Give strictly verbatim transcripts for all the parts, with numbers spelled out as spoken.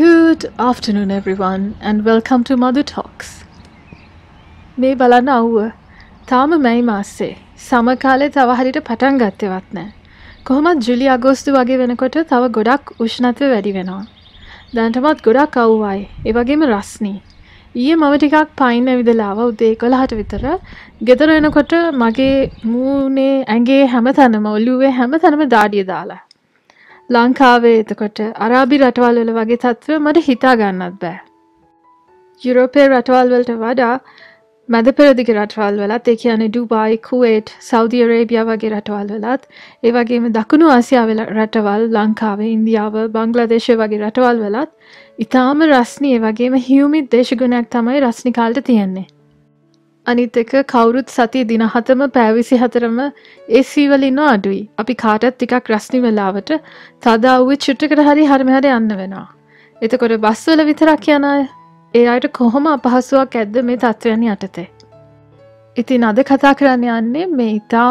Good afternoon everyone and welcome to Mother Talks. Me balana awwa තාම මේ මාසේ සම කාලේ තව හරියට පටන් ගත්තේවත් නැහැ. කොහොමද ජූලි අගෝස්තු වගේ වෙනකොට තව ගොඩක් උෂ්ණත්වය වැඩි වෙනවා. දැනටමත් ගොඩක් අවුවයි. ඒ වගේම රස්නි. ඊයේ මම ටිකක් පයින් ඇවිදලා ආවා උදේ එකොළහට විතර. ගෙදර එනකොට මගේ මූනේ ඇඟේ හැමතැනම ඔළුවේ හැමතැනම දාඩිය දාලා. ලංකාවේ එතකොට අරාබි රටවල් වල වගේ තත්ත්වය මට හිතා ගන්නත් බෑ. යුරෝපීය රටවල් වලට වඩා මැද පෙරදිග රටවල් වලත් ඒ කියන්නේ ඩුබායි, කුවේට්, සෞදි අරේබියා වගේ රටවල් වලත් ඒ වගේම දකුණු ආසියාවේ රටවල්, ලංකාවේ, ඉන්දියාව, බංග්ලාදේශය වගේ රටවල් වලත් ඊටාම රස්නි ඒ වගේම හියුමිඩ් දේශගුණයක් තමයි රස්නි කාලට තියෙන්නේ. අනිත් එක කවුරුත් සතිය දින හතම පැය විසිහතරම ඒසී වල ඉන්න අඩුයි. අපි කාටත් ටිකක් රස්නි වෙලාවට තද අවුවේ චුට්ටකට හරි හැරෙම හැර යන්න වෙනවා. එතකොට බස් වල විතරක් යන අය ඒ අයට කොහොම අපහසුාවක් ඇද්ද මේ තත්ත්වයන් යටතේ. ඉතින් අද කතා කරන්න යන්නේ මේ ඉතා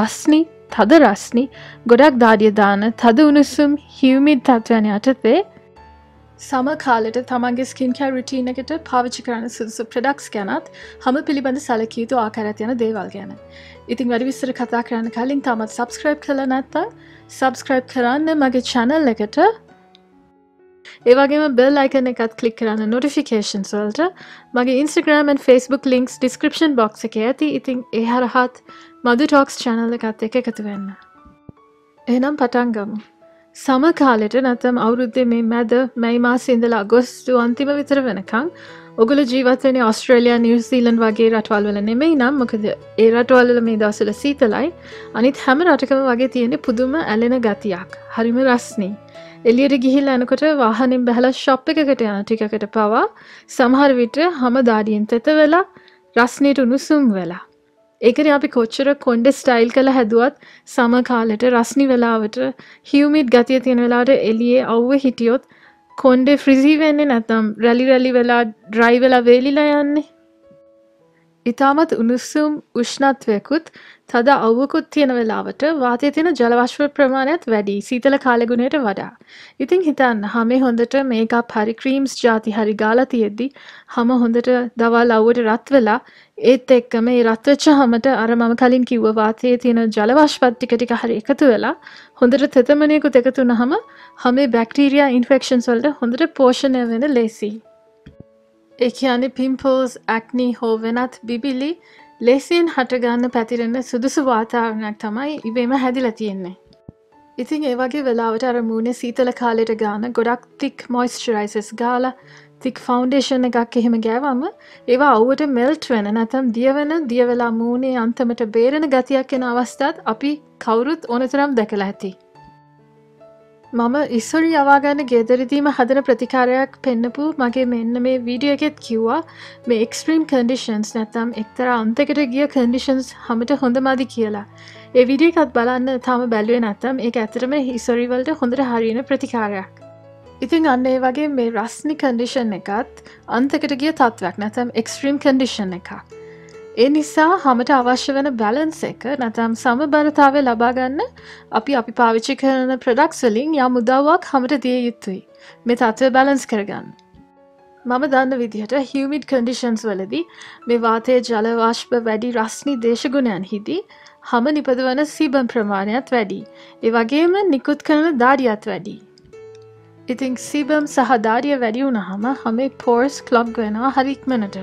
රස්නි, තද රස්නි, ගොඩක් දාඩිය දාන, තද උණුසුම්, හියුමිඩ් තත්ත්වයන් යටතේ සම කාලයට තමන්ගේ ස්කින් කෙයාර් රුටීන් එකට පාවිච්චි කරන සුදුසු ප්‍රොඩක්ට්ස් ගැනත්, හැම පිළිබඳ සැලකිය යුතු ආකාරයත් යන දේවල් ගැන. ඉතින් වැඩි විස්තර කතා කරන්න කලින් තාමත් subscribe කරලා නැත්නම් subscribe කරන්න මගේ channel එකට. ඒ වගේම bell icon එකත් click කරන්න notifications වලට මගේ Instagram and Facebook links description box එකේ ඇති. ඉතින් ඒ හරහාත් Mother Talks channel එකත් එක්ක එකතු වෙන්න. එහෙනම් පටන් ගමු. සම කාලෙට නැත්නම් අවුරුද්දේ මේ මැද මැයි මාසේ ඉඳලා අගෝස්තු අන්තිම විතර වෙනකන් ඔගොල්ලෝ ජීවත් වෙන්නේ ඕස්ට්‍රේලියා, නිව්සීලන්ත වගේ රටවල් වල නෙමෙයි නම් මොකද ඒ රටවල් වල මේ දවස්වල සීතලයි. අනිත් හැම රටකම වගේ තියෙන පුදුම ඇලෙන ගතියක්. හරිම රස්නේ. එළියට ගිහිල්ලා යනකොට වාහනෙන් බහලා ෂොප් එකකට යන ටිකකට පවා සමහර විට හැම දාඩියෙන් තෙත වෙලා රස්නීට උණුසුම් වෙලා. ඒකනේ අපි කොච්චර කොණ්ඩ ස්ටයිල් කරලා හැදුවත් සම කාලෙට රස්නි වෙලාවට හියුමිඩ් ගතිය තියෙන වෙලාවට එළියේ අවුවේ හිටියොත් කොණ්ඩේ ෆ්‍රිසි වෙන්නේ නැත්නම් රැලි රැලි වෙලා ඩ්‍රයි වෙලා වේලිලා යන්නේ. ඊටමත් උණුසුම් උෂ්ණත්වයකුත් තද අවුවකුත් තියෙන වෙලාවට වාතයේ තියෙන ජල වාෂ්ප ප්‍රමාණයත් වැඩි සීතල කාලේ ගුණයට වඩා. ඉතින් හිතන්න හැම හොඳට මේකප් හරි ක්‍රීම්ස් ಜಾති හරි ගාලා තියෙද්දි හැම හොඳට දවල් අවුවට රත් වෙලා ඒත් එක්කම මේ රත් වෙච්ච හැමත අර මම කලින් කිව්ව වාතයේ තියෙන ජල වාෂ්පත් ටික ටික හරි එකතු වෙලා හොඳට තෙතමනයකුත් එකතු වුනහම හැම බැක්ටීරියා ඉන්ෆෙක්ෂන්ස් වලට හොඳට පෝෂණය වෙන ලේසි. ඒ කියන්නේ පිම්පල්ස්, ඇක්නි හෝ වෙනත් බිබිලි ලෙසින් හටගන්න පැතිරෙන සුදුසු වාතාවරණයක් තමයි ඉබේම හැදිලා තියෙන්නේ. ඉතින් ඒ වගේ වෙලාවට අර මූණේ සීතල කාලයට ගන්න ගොඩක් thick moisturizers ගාලා thick foundation එකක් එහෙම ගෑවම ඒවා අවුවට melt වෙන නැත්නම් දිය වෙන දිය වෙලා මූණේ අන්තිමට බේරෙන ගතියක් එන අවස්ථාත් අපි කවුරුත් ඕනතරම් දැකලා ඇති. මම ඉස්සරි යවාගන්න ගෙදරදීම හදන ප්‍රතිකාරයක් පෙන්නපු මගේ මෙන්න මේ වීඩියෝ එකෙත් කිව්වා මේ එක්ස්ට්‍රීම් කන්ඩිෂන්ස් නැත්නම් එක්තරා අන්තයකට ගිය කන්ඩිෂන්ස් හැමත හොඳමදි කියලා. ඒ වීඩියෝ එකත් බලන්න තාම බැලුවේ නැත්නම් ඒක ඇත්තටම ඉස්සරි වලට හොඳට හරියන ප්‍රතිකාරයක්. ඉතින් අන්න ඒ වගේ මේ රස්නි කන්ඩිෂන් එකත් අන්තයකට ගිය තත්වයක් නැත්නම් එක්ස්ට්‍රීම් කන්ඩිෂන් එකක්. ඒ නිසා හැමත අවශ්‍ය වෙන බැලන්ස් එක නැත්නම් සමබරතාවය ලබා ගන්න අපි අපි පාවිච්චි කරන ප්‍රොඩක්ට්ස් වලින් යම් උදව්වක් හැමත දිය යුතුයි. මේ තත්ත්වය බැලන්ස් කරගන්න. මම දන්න විදිහට හියුමිඩ් කන්ඩිෂන්ස් වලදී මේ වාතයේ ජල වාෂ්ප වැඩි රස්නි දේශගුණයන්හිදී හැම නිපදවන සීබම් ප්‍රමාණයත් වැඩි. ඒ වගේම නිකුත් කරන දාඩියත් වැඩි. ඉතින් සීබම් සහ දාඩිය වැඩි වුණාම හැම pores clog වෙනවා හරි ඉක්මනට.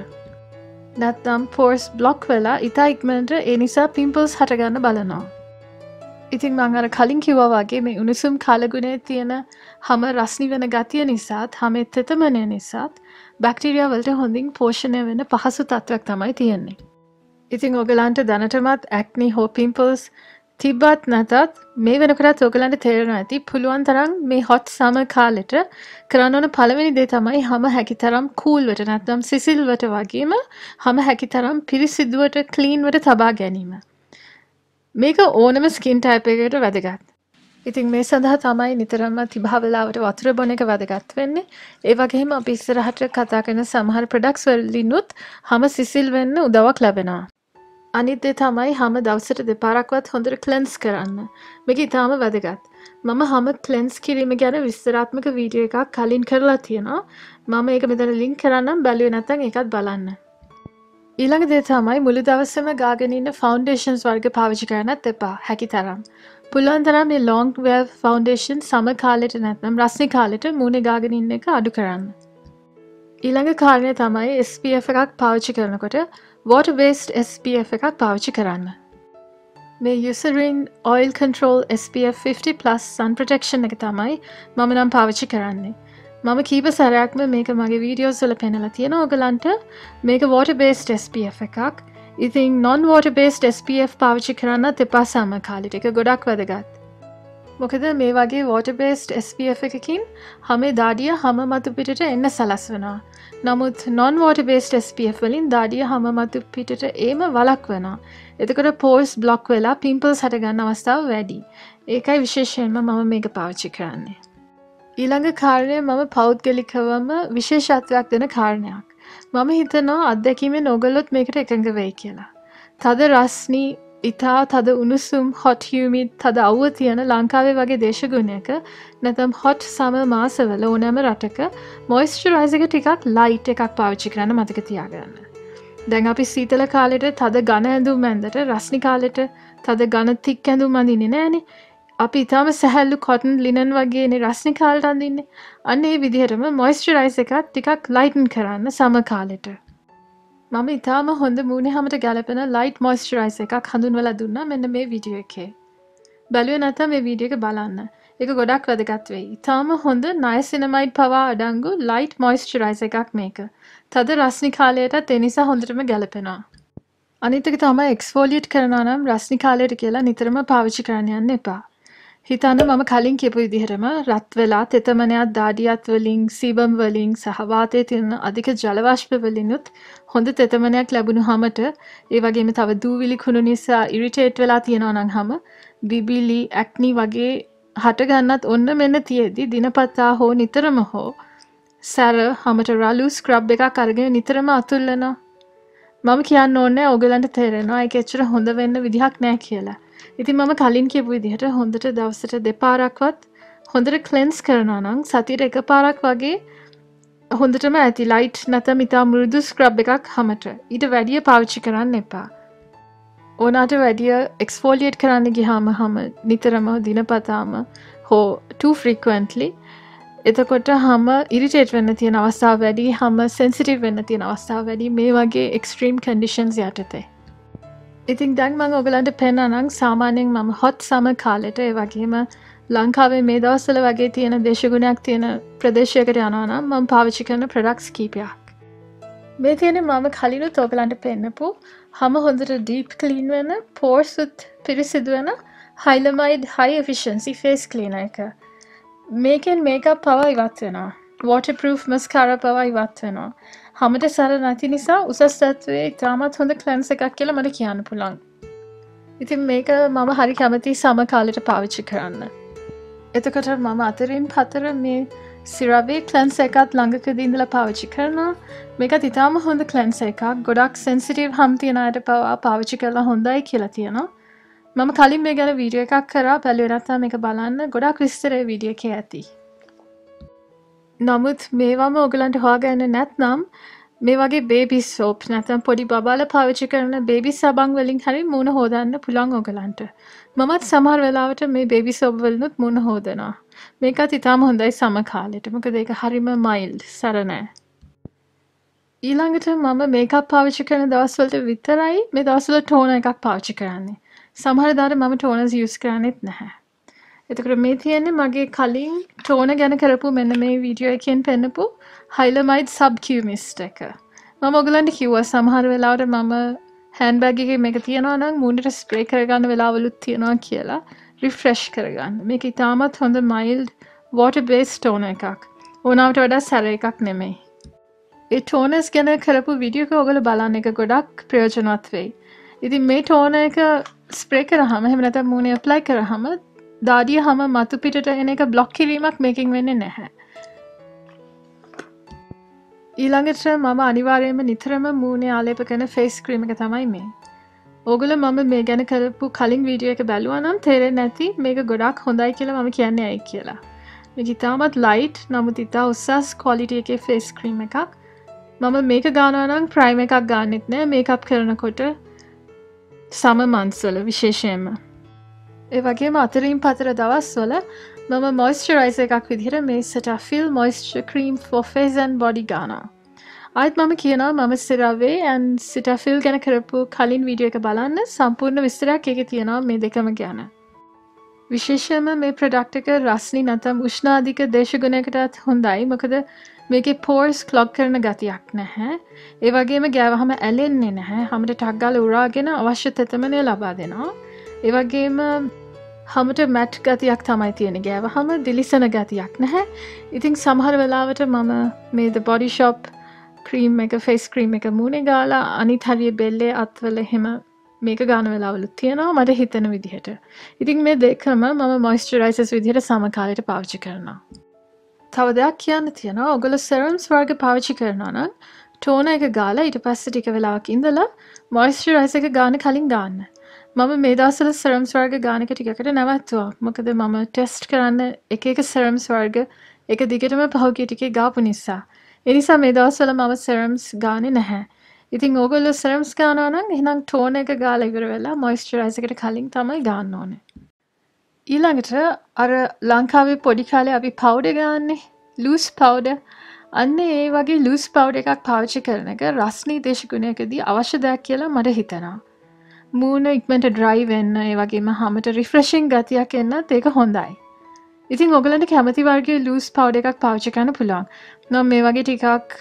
නැත්නම් pores block වෙලා ඉතා ඉක්මනට ඒ නිසා pimples හටගන්න බලනවා. ඉතින් මම අර කලින් කිව්වා වගේ මේ උණුසුම් කාලගුණයේ තියෙන හැම රස්නි වෙන ගතිය නිසාත්, හැම තෙතමනය නිසාත් බැක්ටීරියා වලට හොඳින් පෝෂණය වෙන පහසු තත්වයක් තමයි තියෙන්නේ. ඉතින් ඔයගලන්ට දැනටමත් acne හෝ pimples තිබ්බත් නැතත් මේ වෙනකොටත් ඔයගලන්ට තේරෙනවා ඇති පුළුවන් තරම් මේ hot summer කාලෙට කරන්න ඕන පළවෙනි දේ තමයි හැම හැකිතරම් cool වට නැත්නම් සිසිල්වට වගේම හැම හැකිතරම් පිරිසිදුවට clean වට තබා ගැනීම. මේක ඕනම skin type එකකට වැදගත්. ඉතින් මේ සඳහා තමයි නිතරම තිබහා වෙලාවට වතුර බොන එක වැදගත් වෙන්නේ. ඒ වගේම අපි ඉස්සරහට කතා කරන සමහර products වලිනුත් හැම සිසිල් වෙන්න උදව්වක් ලැබෙනවා. අනිත් තමයි හැම දවසට දෙපාරක්වත් හොඳට ක්ලෙන්ස් කරන්න. මේක ඊටාම වැදගත්. මම හැම ක්ලෙන්ස් කිරීම ගැන විස්තරාත්මක වීඩියෝ එකක් කලින් කරලා තියෙනවා. මම ඒක මෙතන ලින්ක් කරන්නම් බැලුවේ නැත්නම් ඒකත් බලන්න. ඊළඟ දේ තමයි මුළු දවසම ගාගෙන ඉන්න ෆවුන්ඩේෂන්ස් වර්ග පාවිච්චි කරන්නත් එපා හැකි තරම්. පුළුවන් තරම් මේ ලොන්ග් වේව් ෆවුන්ඩේෂන් සම කාලෙට නැත්නම් රස්නි කාලෙට මූණේ ගාගෙන ඉන්න එක අඩු කරන්න. ඊළඟ කාරණේ තමයි S P F එකක් පාවිච්චි කරනකොට water based S P F එකක් පාවිච්චි කරන්න. මේ Userine Oil Control S P F fifty plus sun protection එක තමයි මම නම් පාවිච්චි කරන්නේ. මම කීප සැරයක්ම මේක මගේ වීඩියෝස් වල පෙන්නලා තියෙනවා ඔයගලන්ට. මේක water based S P F එකක්. ඉතින් non water based S P F පාවිච්චි කරන්නත් එපා සම කාලෙට. ඒක ගොඩක් වැදගත්. මොකද මේ වගේ water based S P F එකකින් හැම දාඩිය හැම මතු පිටට එන්න සලස්වනවා. නමුත් non water based S P F වලින් දාඩිය හැම මතු පිටට ඒම වළක්වනවා. එතකොට pores block වෙලා pimples හට ගන්න අවස්ථාව වැඩි. ඒකයි විශේෂයෙන්ම මම මේක පාවිච්චි කරන්නේ. ඊළඟ කාරණය මම පෞද්ගලිකවම විශේෂත්වයක් දෙන කාරණයක්. මම හිතනවා අත්දැකීමෙන් ඔයගොල්ලොත් මේකට එකඟ වෙයි කියලා. තද රස්නි, ඉතා තද උණුසුම්, hot humid, තද අවුව තියෙන ලංකාවේ වගේ දේශගුණයක නැත්නම් hot summer මාසවල ඕනෑම රටක moisturizer එක ටිකක් light එකක් පාවිච්චි කරන්න මතක තියාගන්න. දැන් අපි සීතල කාලෙට තද ඝන ඇඳුම් ඇඳට රස්නි කාලෙට තද ඝන thick ඇඳුම් අඳින්නේ නැහනේ. අපි ඊටම සැහැල්ලු cotton linen වගේනේ රස්නි කාලට අඳින්නේ. අන්න ඒ විදිහටම moisturizer එකත් ටිකක් lighten කරන්න සම කාලෙට. මම ඊටම හොඳ මූණේ හැමත ගැලපෙන light moisturizer එකක් හඳුන්වලා දුන්නා මෙන්න මේ වීඩියෝ එකේ. බැලුවේ නැත්නම් මේ වීඩියෝ එක බලන්න. ඒක ගොඩක් වැදගත් වෙයි. ඊටම හොඳ niacinamide පවා අඩංගු light moisturizer එකක් මේක. තද රස්නි කාලයටත් ඒ නිසා හොඳටම ගැලපෙනවා. අනිත් එක තමයි exfoliate කරනවා නම් රස්නි කාලයට කියලා නිතරම පාවිච්චි කරන්න යන්න එපා. හිතන්න මම කලින් කියපු විදිහටම රත් වෙලා තෙතමනයක් දාඩියත් වලින් සීබම් වලින් සහ වාතයේ තියෙන අධික ජල වාෂ්ප වලිනුත් හොඳ තෙතමනයක් ලැබුණාමට ඒ වගේම තව දූවිලි කුණු නිසා ඉරිටේට් වෙලා තියෙනවා නම් හැම බිබිලි ඇක්නි වගේ හට ගන්නත් ඔන්න මෙන්න තියෙදි දිනපතා හෝ නිතරම හෝ සැර හැමත රලු ස්ක්‍රබ් එකක් අරගෙන නිතරම අතුල්ලනවා. මම කියන්න ඕනේ ඔයගලන්ට තේරෙනවා ඒක ඇත්තට හොඳ වෙන්න විදිහක් නෑ කියලා. ඉතින් මම කලින් කියපු විදිහට හොඳට දවසට දෙපාරක්වත් හොඳට ක්ලෙන්ස් කරනවා නම් සතියට එකපාරක් වගේ හොඳටම ඇති ලයිට් නැත්නම් ඉතා මෘදු ස්ක්‍රබ් එකක් හැමත. ඊට වැඩිය පාවිච්චි කරන්න එපා. ඕනට වැඩිය එක්ස්ෆෝලියේට් කරන්න ගියාම හැම නිතරම දිනපතාම හෝ too frequently එතකොට හැම ඉරිටේට් වෙන්න තියෙන අවස්ථාව වැඩි, හැම සෙන්සිටිව් වෙන්න තියෙන අවස්ථාව වැඩි මේ වගේ extreme conditions යටතේ. ඉතින් දැන් මම ඔයගලන්ට පෙන්නනනම් සාමාන්‍යයෙන් මම hot summer කාලෙට ඒ වගේම ලංකාවේ මේ දවස්වල වගේ තියෙන දේශගුණයක් තියෙන ප්‍රදේශයකට යනවා නම් මම පාවිච්චි කරන products කීපයක්. මේ තියෙන්නේ මම කලිනුත් ඔයගලන්ට පෙන්නපු හැම හොඳට deep clean වෙන pores with පිරිසිදු වෙන Hylamide high efficiency face cleaner එක. මේකෙන් makeup පවා ඉවත් වෙනවා. waterproof mascara පවා ඉවත් වෙනවා. හැමත සැර නැති නිසා උසස් තත්වයේ ඉතාමත් හොඳ ක්ලෙන්ස් එකක් කියලා මට කියන්න පුළුවන්. ඉතින් මේක මම හරි කැමති සම කාලෙට පාවිච්චි කරන්න. එතකොට මම අතරින් පතර මේ සිරවි ක්ලෙන්ස් එකත් ළඟකදී ඉඳලා පාවිච්චි කරනවා. මේකත් ඉතාම හොඳ ක්ලෙන්ස් එකක්. ගොඩක් සෙන්සිටිව් හම් තියන අයට පවා පාවිච්චි කරලා හොඳයි කියලා තියෙනවා. මම කලින් මේ ගැන වීඩියෝ එකක් කරා. බැලුවේ නැත්නම් මේක බලන්න. ගොඩක් විස්තරේ වීඩියෝ එකේ ඇති. නමුත් මේවම ඔයගලන්ට හොයාගන්න නැත්නම් මේ වගේ බේබි soap නැත්නම් පොඩි බබාලා පාවිච්චි කරන බේබි සබන් වලින් හරිය මූණ හොදන්න පුළුවන් ඔයගලන්ට. මමත් සමහර වෙලාවට මේ බේබි soap වලිනුත් මූණ හොදනවා. මේකත් ඉතාම හොඳයි සම කාලෙට. මොකද ඒක හරිම mild සැර නැහැ. ඊළඟට මම මේකප් පාවිච්චි කරන දවස්වලට විතරයි මේ දවස්වල ටෝනර් එකක් පාවිච්චි කරන්නේ. සමහර දාට මම ටෝනර්ස් use කරන්නේත් නැහැ. එතකොට මේ තියෙන්නේ මගේ කලින් ටෝන ගැන කරපු මෙන්න මේ වීඩියෝ එකෙන් පෙන්නපු Hylamide Subcumist එක. මම ඔයගලන්ට කිව්වා සමහර වෙලාවට මම හෑන්ඩ් බෑග් එකේ මේක තියනවා නම් මූණට ස්ප්‍රේ කරගන්න වෙලාවලුත් තියනවා කියලා රිෆ්‍රෙෂ් කරගන්න. මේක ඉතාමත් හොඳ mild water based toner එකක්. ඕනවට වඩා සැර එකක් නෙමෙයි. ඒ ටෝනර්ස් ගැන කරපු වීඩියෝ එක ඔයගොල්ලෝ බලන්න එක ගොඩක් ප්‍රයෝජනවත් වෙයි. ඉතින් මේ ටෝනර් එක ස්ප්‍රේ කරාම එහෙම නැත්නම් මූණේ ඇප්ලයි කරාම දාඩිය හැම මතු පිටට එන එක බ්ලොක් කිරීමක් මේකෙන් වෙන්නේ නැහැ. ඊළඟට මම අනිවාර්යයෙන්ම නිතරම මූණේ ආලේප කරන ෆේස් ක්‍රීම් එක තමයි මේ. ඕගොල්ලෝ මම මේ ගැන කරපු කලින් වීඩියෝ එක බැලුවා නම් තේරෙන්නේ නැති මේක ගොඩක් හොඳයි කියලා මම කියන්නේ ඇයි කියලා. මේක ඉතාමත් ලයිට් නමුත් ඉතා උසස් ක්වොලිටි එකේ ෆේස් ක්‍රීම් එකක්. මම මේක ගන්නවා නම් ප්‍රයිම් එකක් ගන්නෙත් නෑ මේකප් කරනකොට සම මන්ත්ස් වල විශේෂයෙන්ම. ඒ වගේම අතරින් පතර දවස්වල මම මොයිස්චරයිසර් එකක් විදිහට මේ Cetaphil moisture cream for face and body ගන්නවා. ආයෙත් මම කියනවා මම CeraVe and Cetaphil ගැන කරපු කලින් වීඩියෝ එක බලන්න සම්පූර්ණ විස්තරයක් ඒකේ තියෙනවා මේ දෙකම ගැන. විශේෂයෙන්ම මේ ප්‍රොඩක්ට් එක රස්නි නැත්නම් උෂ්ණ අධික දේශගුණයකටත් හොඳයි මොකද මේකේ pores clog කරන ගතියක් නැහැ. ඒ වගේම ගෑවහම ඇලෙන්නේ නැහැ. හැමදේ ටක් ගාලා උරාගෙන අවශ්‍ය තෙතමනය ලබා දෙනවා. ඒ වගේම හමට මැට් ගතියක් තමයි තියෙන ගෑවහම දිලිසන ගතියක් නැහැ. ඉතින් සමහර වෙලාවට මම මේ The Body Shop ක්‍රීම් එක ෆේස් ක්‍රීම් එක මූණේ ගාලා අනිත් හරිය බෙල්ලේ අත්වල එහෙම මේක ගන්න වෙලාවලුත් තියෙනවා මට හිතෙන විදිහට. ඉතින් මේ දෙකම මම මොයිස්චරයිසර්ස් විදිහට සමකාලීට පාවිච්චි කරනවා. තව දෙයක් කියන්න තියෙනවා ඔයගොල්ලෝ serums වර්ග පාවිච්චි කරනවා නම් ටෝනර් එක ගාලා ඊට පස්සේ ටික වෙලාවක් ඉඳලා මොයිස්චරයිසර් එක ගන්න කලින් ගන්න. මම මේ දවස්වල serums වර්ග ගාන එක ටිකකට නැවතුවා. මොකද මම ටෙස්ට් කරන්න එක එක serums වර්ග එක දිගටම පහුගිය ටිකේ ගාපු නිසා. ඒ නිසා මේ දවස්වල මම serums ගානේ නැහැ. ඉතින් ඕගොල්ලෝ serums ගන්නවා නම් එහෙනම් tone එක ගාලා ඉවර වෙලා moisturizer එකට කලින් තමයි ගන්න ඕනේ. ඊළඟට අර ලංකාවේ පොඩි කාලේ අපි powder ගාන්නේ loose powder. අන්න ඒ වගේ loose powder එකක් පාවිච්චි කරන එක රස්නී දේශගුණයකදී අවශ්‍ය දෙයක් කියලා මට හිතෙනවා. මූණ ඉක්මනට ඩ්‍රයි වෙන්න ඒ වගේම හැමත රිෆ්‍රෙෂින් ගතියක් එන්නත් ඒක හොඳයි. ඉතින් ඔයගලන්ට කැමති වර්ගයේ ලූස් පවුඩර් එකක් පාවිච්චි කරන්න පුළුවන්. මම මේ වගේ ටිකක්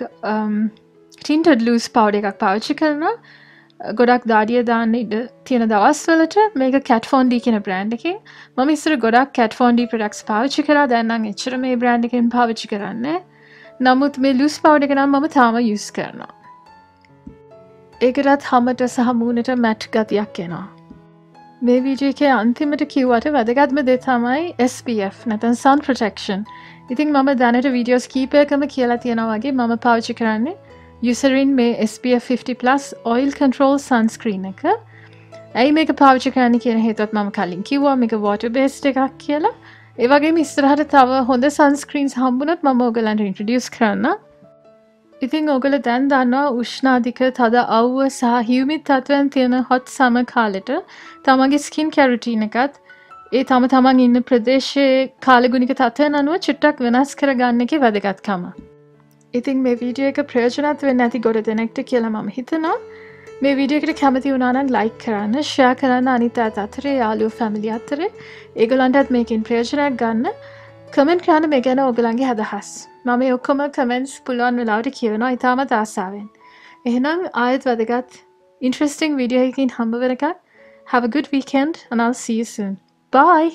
ටින්ටඩ් ලූස් පවුඩර් එකක් පාවිච්චි කරනවා. ගොඩක් දාඩිය දාන්න ඉඩ තියෙන දවස්වලට මේක Kat Von D කියන බ්‍රෑන්ඩ් එකෙන්. මම ඉස්සර ගොඩක් Kat Von D ප්‍රොඩක්ට්ස් පාවිච්චි කරා. දැන් නම් එච්චර මේ බ්‍රෑන්ඩ් එකෙන් පාවිච්චි කරන්නේ. නමුත් මේ ලූස් පවුඩර් එක නම් මම තාම යූස් කරනවා. ඒකටත් හමට සහ මූණට මැට් ගතියක් එනවා. මේ වීඩියෝ එකේ අන්තිමට කිව්වට වැදගත්ම දේ තමයි S P F නැත්නම් sun protection. ඉතින් මම දැනට වීඩියෝස් කීපයකම කියලා තියෙනවා වගේ මම පාවිච්චි කරන්නේ Userine මේ S P F fifty plus oil control sunscreen එක. ඇයි මේක පාවිච්චි කරන්න කියන හේතුවත් මම කලින් කිව්වා මේක water based එකක් කියලා. ඒ වගේම ඉස්සරහට තව හොඳ sunscreens හම්බුනොත් මම ඔයගලන්ට introduce කරනවා. ඉතින් ඔයගොල්ලෝ දැන් දන්නවා උෂ්ණ අධික තද අවුව සහ හියුමිඩ් තත්ත්වයන් තියෙන hot summer කාලෙට තමන්ගේ skin care routine එකත් ඒ තම තමන් ඉන්න ප්‍රදේශයේ කාලගුණික තත්ත්වයන් අනුව චුට්ටක් වෙනස් කරගන්න එකේ වැදගත්කම. ඉතින් මේ වීඩියෝ එක ප්‍රයෝජනවත් වෙන්න ඇති ගොඩ දෙනෙක්ට කියලා මම හිතනවා. මේ වීඩියෝ එකට කැමති වුණා නම් like කරන්න, share කරන්න අනිත් අයත් අතරේ, යාළුවෝ family අතරේ ඒගොල්ලන්ටත් මේකෙන් ප්‍රයෝජනයක් ගන්න. කමෙන්ට් කරන්න මේ ගැන ඔයගොල්ලන්ගේ අදහස්. මම මේ ඔක්කොම කමෙන්ට්ස් පුළුවන් වෙලාවට කියවනවා ඉතාමත් ආසාවෙන්. එහෙනම් ආයෙත් වැදගත් interesting video එකකින් හම්බ වෙනකන් have a good weekend and I'll see you soon. Bye!